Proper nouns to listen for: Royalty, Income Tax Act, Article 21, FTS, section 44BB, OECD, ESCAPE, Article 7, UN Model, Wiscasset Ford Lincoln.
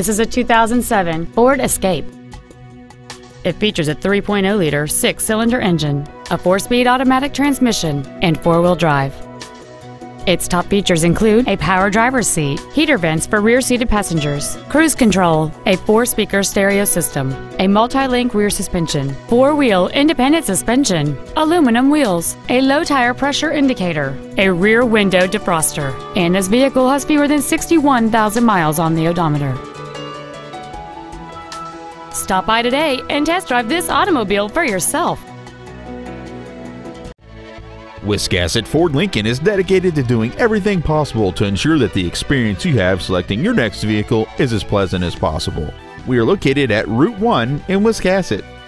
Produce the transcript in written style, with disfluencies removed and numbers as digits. This is a 2007 Ford Escape. It features a 3.0-liter six-cylinder engine, a four-speed automatic transmission, and four-wheel drive. Its top features include a power driver's seat, heater vents for rear-seated passengers, cruise control, a four-speaker stereo system, a multi-link rear suspension, four-wheel independent suspension, aluminum wheels, a low tire pressure indicator, a rear window defroster, and this vehicle has fewer than 61,000 miles on the odometer. Stop by today and test drive this automobile for yourself. Wiscasset Ford Lincoln is dedicated to doing everything possible to ensure that the experience you have selecting your next vehicle is as pleasant as possible. We are located at Route 1 in Wiscasset.